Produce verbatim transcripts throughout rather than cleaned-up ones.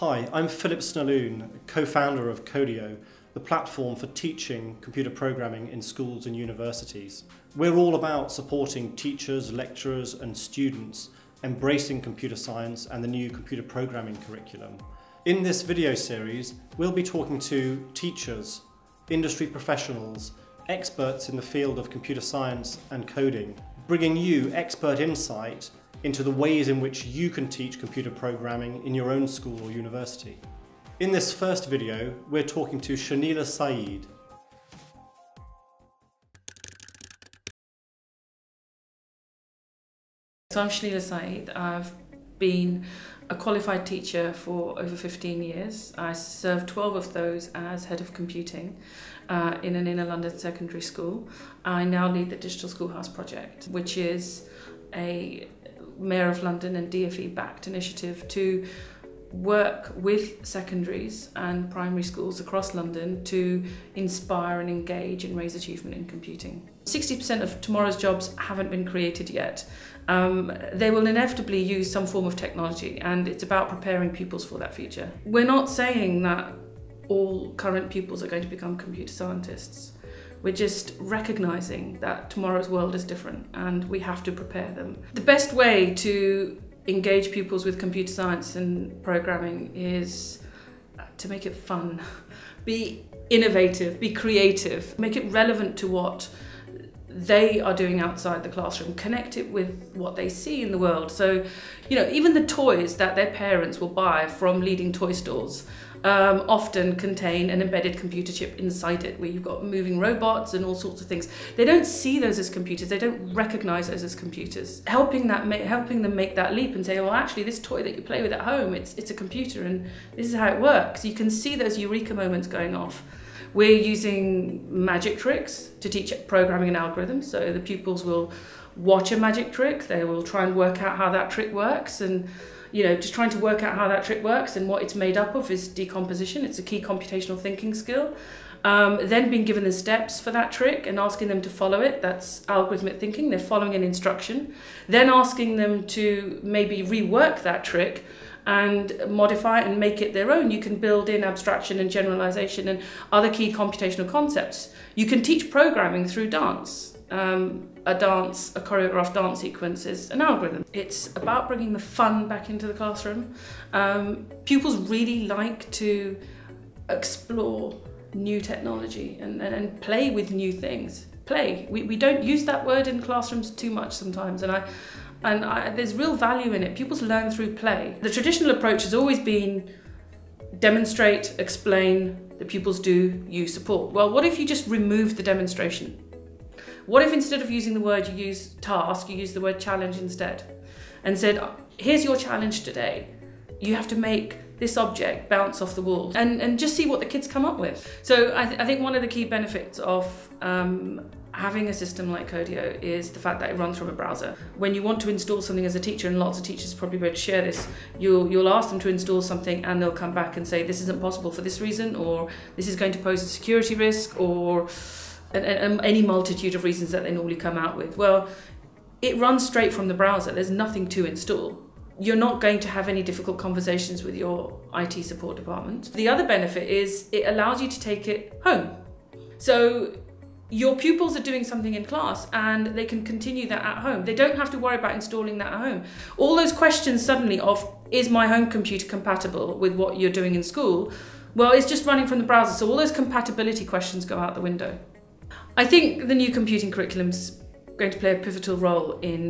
Hi, I'm Philip Snelling, co-founder of Codio, the platform for teaching computer programming in schools and universities. We're all about supporting teachers, lecturers and students embracing computer science and the new computer programming curriculum. In this video series, we'll be talking to teachers, industry professionals, experts in the field of computer science and coding, bringing you expert insight into the ways in which you can teach computer programming in your own school or university. In this first video, we're talking to Shahneila Saeed. So I'm Shahneila Saeed. I've been a qualified teacher for over fifteen years. I served twelve of those as head of computing uh, in an inner London secondary school. I now lead the Digital Schoolhouse Project, which is a Mayor of London and D F E backed initiative to work with secondaries and primary schools across London to inspire and engage and raise achievement in computing. sixty percent of tomorrow's jobs haven't been created yet. Um, they will inevitably use some form of technology, and it's about preparing pupils for that future. We're not saying that all current pupils are going to become computer scientists. We're just recognising that tomorrow's world is different and we have to prepare them. The best way to engage pupils with computer science and programming is to make it fun. Be innovative, be creative, make it relevant to what they are doing outside the classroom, connect it with what they see in the world. So, you know, even the toys that their parents will buy from leading toy stores Um, often contain an embedded computer chip inside it, where you've got moving robots and all sorts of things. They don't see those as computers, they don't recognise those as computers. Helping, that, helping them make that leap and say, well, actually this toy that you play with at home, it's, it's a computer and this is how it works. You can see those eureka moments going off. We're using magic tricks to teach programming and algorithms, so the pupils will watch a magic trick, they will try and work out how that trick works, and you know, just trying to work out how that trick works and what it's made up of is decomposition. It's a key computational thinking skill. Um, then being given the steps for that trick and asking them to follow it, that's algorithmic thinking. They're following an instruction. Then asking them to maybe rework that trick and modify it and make it their own. You can build in abstraction and generalization and other key computational concepts. You can teach programming through dance. Um, a dance, a choreographed dance sequence is an algorithm. It's about bringing the fun back into the classroom. Um, pupils really like to explore new technology and, and, and play with new things. Play. We, we don't use that word in classrooms too much sometimes, and I, and I, there's real value in it. Pupils learn through play. The traditional approach has always been demonstrate, explain, the pupils do, you support. Well, what if you just remove the demonstration? What if instead of using the word you use task, you use the word challenge instead and said, here's your challenge today. You have to make this object bounce off the wall and, and just see what the kids come up with. So I, th I think one of the key benefits of um, having a system like Codio is the fact that it runs from a browser. When you want to install something as a teacher, and lots of teachers probably won't share this, you'll, you'll ask them to install something and they'll come back and say, this isn't possible for this reason, or this is going to pose a security risk, or And, and any multitude of reasons that they normally come out with. Well, it runs straight from the browser. There's nothing to install. You're not going to have any difficult conversations with your I T support department. The other benefit is it allows you to take it home. So your pupils are doing something in class and they can continue that at home. They don't have to worry about installing that at home. All those questions suddenly of, is my home computer compatible with what you're doing in school? Well, it's just running from the browser. So all those compatibility questions go out the window. I think the new computing curriculum's going to play a pivotal role in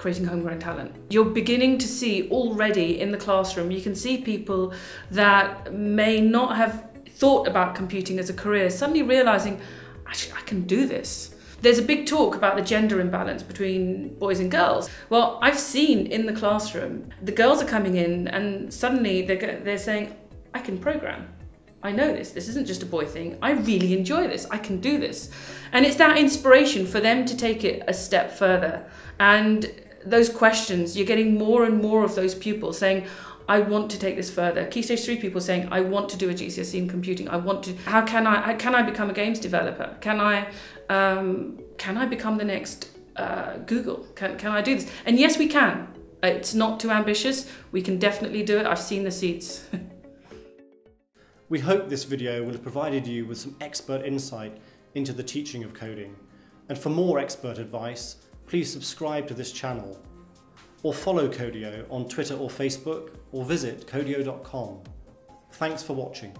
creating homegrown talent. You're beginning to see already in the classroom, you can see people that may not have thought about computing as a career, suddenly realising, actually, I can do this. There's a big talk about the gender imbalance between boys and girls. Well, I've seen in the classroom, the girls are coming in and suddenly they're, they're saying, I can program. I know this, this isn't just a boy thing. I really enjoy this, I can do this. And it's that inspiration for them to take it a step further. And those questions, you're getting more and more of those pupils saying, I want to take this further. Key Stage three people saying, I want to do a G C S E in computing. I want to, how can I, how can I become a games developer? Can I, um, can I become the next uh, Google? Can, can I do this? And yes, we can. It's not too ambitious. We can definitely do it. I've seen the seats. We hope this video will have provided you with some expert insight into the teaching of coding. And for more expert advice, please subscribe to this channel or follow Codio on Twitter or Facebook, or visit codio dot com. Thanks for watching.